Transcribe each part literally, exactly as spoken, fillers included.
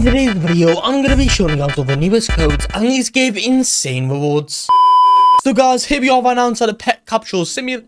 In today's video, I'm going to be showing you how to win newest codes and these gave insane rewards. So guys, here we are right now inside the Pet Capsules Simulator.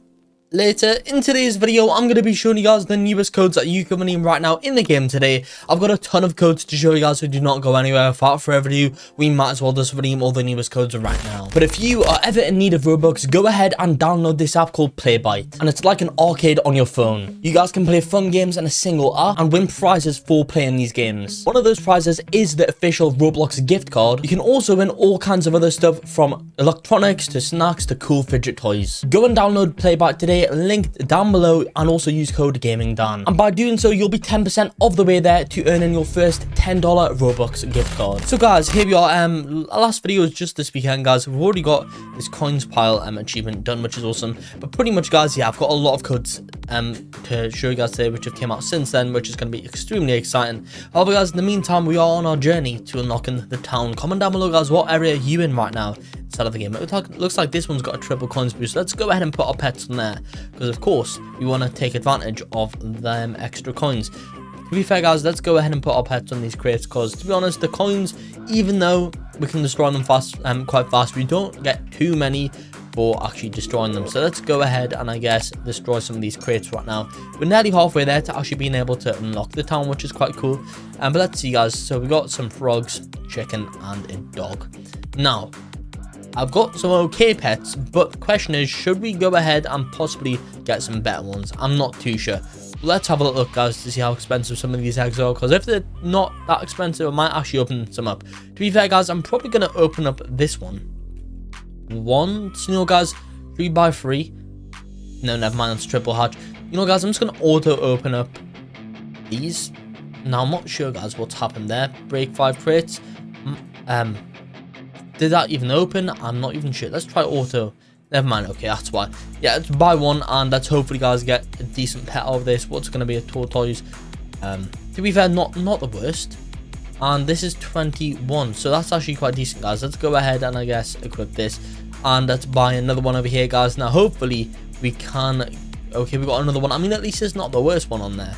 Later in today's video, I'm going to be showing you guys the newest codes that you can win right now in the game today. I've got a ton of codes to show you guys, so do not go anywhere. Without further ado, we might as well just redeem all the newest codes right now. But if you are ever in need of Robux, go ahead and download this app called Playbite, and it's like an arcade on your phone. You guys can play fun games in a single app and win prizes for playing these games. One of those prizes is the official Roblox gift card. You can also win all kinds of other stuff, from electronics to snacks to cool fidget toys. Go and download Playbite today, linked down below, and also use code Gaming Dan, and by doing so you'll be ten percent of the way there to earning your first ten dollar Robux gift card. So guys, here we are. Um last video was just this weekend, guys. We've already got this coins pile um achievement done, which is awesome. But pretty much, guys, yeah, I've got a lot of codes um to show you guys today, which have came out since then, which is going to be extremely exciting. However, guys, in the meantime, we are on our journey to unlocking the town. Comment down below, guys, what area are you in right now inside of the game. It looks like this one's got a triple coins boost. Let's go ahead and put our pets in there, because of course we want to take advantage of them extra coins. To be fair, guys, let's go ahead and put our pets on these crates, because to be honest, the coins, even though we can destroy them fast um quite fast, we don't get too many for actually destroying them. So let's go ahead and I guess destroy some of these crates right now. We're nearly halfway there to actually being able to unlock the town, which is quite cool. And um, but let's see, guys. So we got some frogs, chicken, and a dog. Now I've got some okay pets, but the question is, should we go ahead and possibly get some better ones? I'm not too sure. Let's have a look, guys, to see how expensive some of these eggs are, because if they're not that expensive, I might actually open some up. To be fair, guys, I'm probably going to open up this one. One, so, you know, guys, three by three. No, never mind, it's triple hatch. You know, guys, I'm just going to auto-open up these. Now, I'm not sure, guys, what's happened there. Break five crates. Um... Did that even open? I'm not even sure. Let's try auto. Never mind. Okay, that's why. Yeah, let's buy one, and let's hopefully, guys, get a decent pet out of this. What's going to be a tortoise? Um, to be fair, not not the worst. And this is twenty-one, so that's actually quite decent, guys. Let's go ahead and I guess equip this, and let's buy another one over here, guys. Now, hopefully, we can. Okay, we got another one. I mean, at least it's not the worst one on there.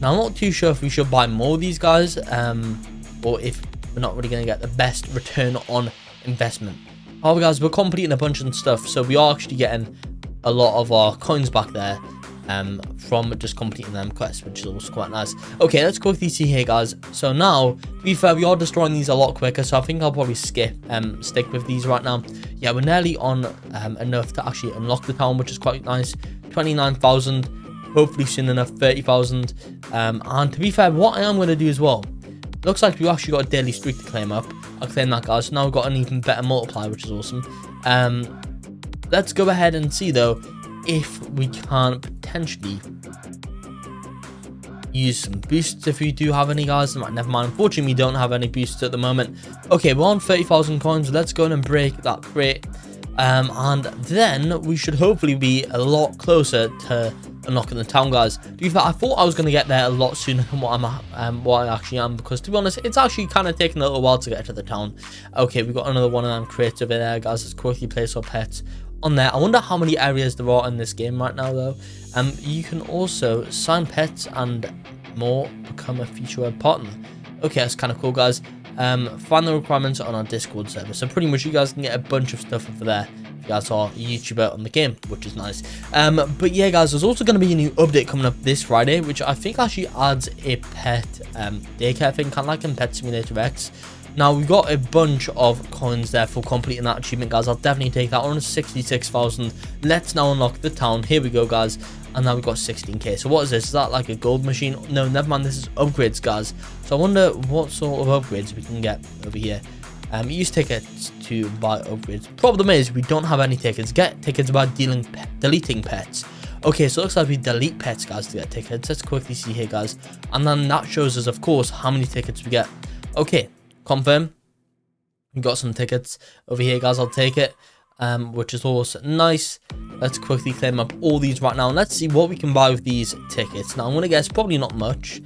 Now, I'm not too sure if we should buy more of these guys, um, or if we're not really going to get the best return on investment. However, guys, we're completing a bunch of stuff, so we are actually getting a lot of our coins back there um from just completing them quests, which is also quite nice. Okay, let's quickly see here, guys. So now, to be fair, we are destroying these a lot quicker, so I think I'll probably skip um stick with these right now. Yeah, we're nearly on um enough to actually unlock the town, which is quite nice. Twenty-nine thousand, hopefully soon enough thirty thousand. Um and to be fair, what I am going to do as well, looks like we actually got a daily streak to claim up. I'll claim that, guys. So now we've got an even better multiplier, which is awesome. Um, let's go ahead and see, though, if we can potentially use some boosts if we do have any, guys. Never mind. Unfortunately, we don't have any boosts at the moment. Okay, we're on thirty thousand coins. Let's go in and break that crate. Um, and then we should hopefully be a lot closer to unlocking the town, guys. To be fair, I thought I was going to get there a lot sooner than what I'm um, what I actually am, because to be honest, it's actually kind of taking a little while to get to the town. Okay, we've got another one of them crates over there, guys. Let's quickly place our pets on there. I wonder how many areas there are in this game right now, though. Um, you can also sign pets and more, become a featured partner. Okay, that's kind of cool, guys. Um, find the requirements on our Discord server. So pretty much you guys can get a bunch of stuff over there if you guys are a YouTuber on the game, which is nice. Um, but yeah, guys, there's also going to be a new update coming up this Friday, which I think actually adds a pet um, daycare thing, kind of like in Pet Simulator X. Now, we've got a bunch of coins there for completing that achievement, guys. I'll definitely take that on. Sixty-six thousand. Let's now unlock the town. Here we go, guys. And now we've got sixteen K. So what is this? Is that like a gold machine? No, never mind. This is upgrades, guys. So I wonder what sort of upgrades we can get over here. Um, use tickets to buy upgrades. Problem is, we don't have any tickets. Get tickets by dealing pe deleting pets. Okay, so it looks like we delete pets, guys, to get tickets. Let's quickly see here, guys. And then that shows us, of course, how many tickets we get. Okay. Confirm. We got some tickets over here, guys. I'll take it, um, which is also nice. Let's quickly claim up all these right now, and let's see what we can buy with these tickets. Now, I'm going to guess probably not much.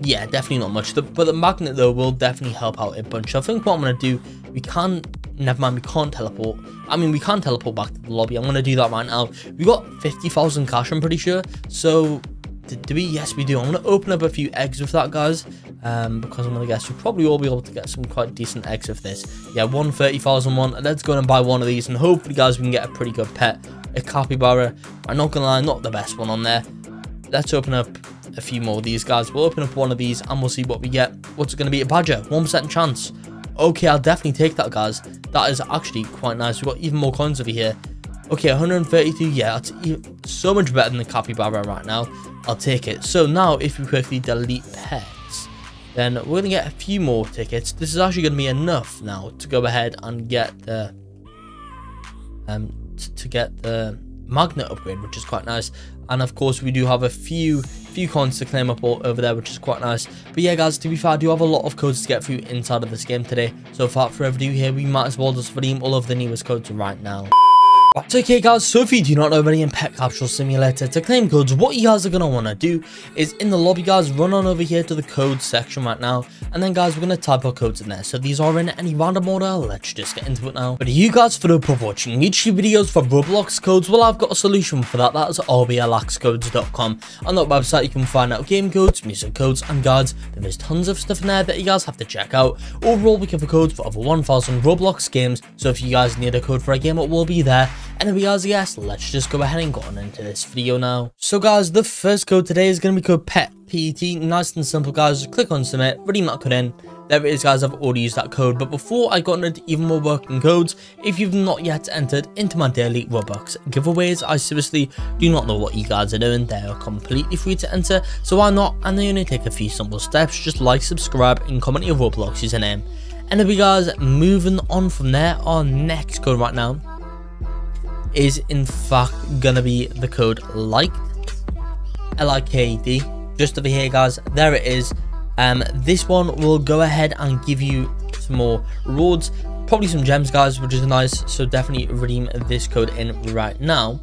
Yeah, definitely not much. The, but the magnet, though, will definitely help out a bunch. I think what I'm going to do, we can... Never mind, we can't teleport. I mean, we can teleport back to the lobby. I'm going to do that right now. We got fifty thousand cash, I'm pretty sure. So... Do we? Yes, we do. I'm going to open up a few eggs with that, guys, um, because I'm going to guess we'll probably all be able to get some quite decent eggs with this. Yeah, one thirty thousand one. Let's go and buy one of these, and hopefully, guys, we can get a pretty good pet. A capybara. I'm not going to lie, not the best one on there. Let's open up a few more of these, guys. We'll open up one of these, and we'll see what we get. What's it going to be? A badger. one percent chance. Okay, I'll definitely take that, guys. That is actually quite nice. We've got even more coins over here. Okay, one hundred thirty-two. Yeah, that's so much better than the capybara right now. I'll take it. So now if we quickly delete pets, then we're going to get a few more tickets. This is actually going to be enough now to go ahead and get the um to get the magnet upgrade, which is quite nice. And of course we do have a few few coins to claim up all over there, which is quite nice. But yeah, guys, to be fair, I do have a lot of codes to get through inside of this game today. So without further ado here, we might as well just redeem all of the newest codes right now. Right, okay guys, so if you do not know already in Pet Capsule Simulator, to claim codes, what you guys are going to want to do is in the lobby, guys, run on over here to the code section right now. And then, guys, we're going to type our codes in there. So these are in any random order. Let's just get into it now. But you guys, for the for watching YouTube videos for Roblox codes, well, I've got a solution for that. That is r b l x codes dot com. On that website, you can find out game codes, music codes, and guides. There is tons of stuff in there that you guys have to check out. Overall, we cover codes for over one thousand Roblox games. So if you guys need a code for a game, it will be there. Anyway, guys, yes, let's just go ahead and get on into this video now. So, guys, the first code today is going to be called PET-PET. Nice and simple, guys. Just click on submit, redeem that code in. There it is, guys. I've already used that code. But before I got into even more working codes, if you've not yet entered into my daily Robux giveaways, I seriously do not know what you guys are doing. They are completely free to enter, so why not? And they only take a few simple steps. Just like, subscribe, and comment your Roblox username. Anyway, guys, moving on from there, our next code right now is in fact gonna be the code LIKED, L I K E D, just over here, guys. There it is. Um this one will go ahead and give you some more rewards, probably some gems, guys, which is nice. So definitely redeem this code in right now.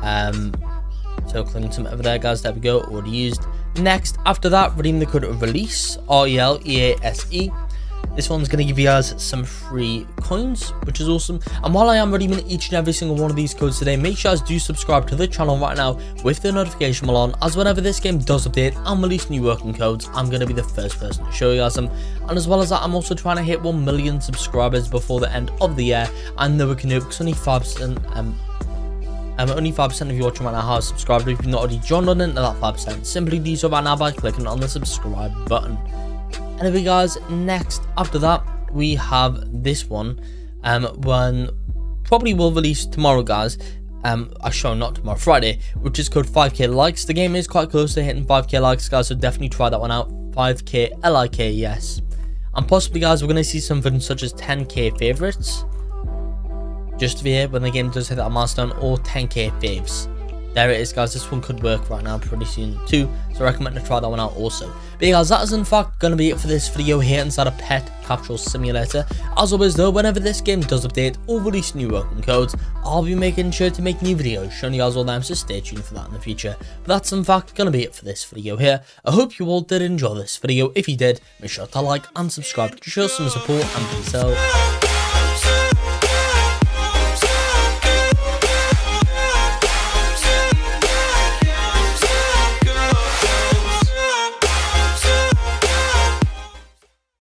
Um so clicking some over there, guys. There we go, already used. Next, after that, redeem the code RELEASE, R E L E A S E. This one's going to give you guys some free coins, which is awesome. And while I am redeeming each and every single one of these codes today, make sure you guys do subscribe to the channel right now with the notification bell on, as whenever this game does update and release new working codes, I'm going to be the first person to show you guys them. And as well as that, I'm also trying to hit one million subscribers before the end of the year. I know we can do it because only five percent um, Um, only five percent of you watching right now have subscribed. If you've not already joined on into that five percent, simply do so right now by clicking on the subscribe button. Anyway, guys, next after that we have this one, um one probably will release tomorrow, guys. um I show not tomorrow, Friday, which is called five K likes. The game is quite close to hitting five K likes, guys, so definitely try that one out. Five K L I K, yes. And possibly, guys, we're going to see something such as ten K favorites just here when the game does hit that milestone, or ten K faves. There it is, guys. This one could work right now pretty soon too, so I recommend to try that one out also. But yeah, guys, that is in fact going to be it for this video here inside of Pet Capsules Simulator. As always though, whenever this game does update or release new working codes, I'll be making sure to make new videos showing you guys all them, so stay tuned for that in the future. But that's in fact going to be it for this video here. I hope you all did enjoy this video. If you did, make sure to like and subscribe to show some support, and peace out.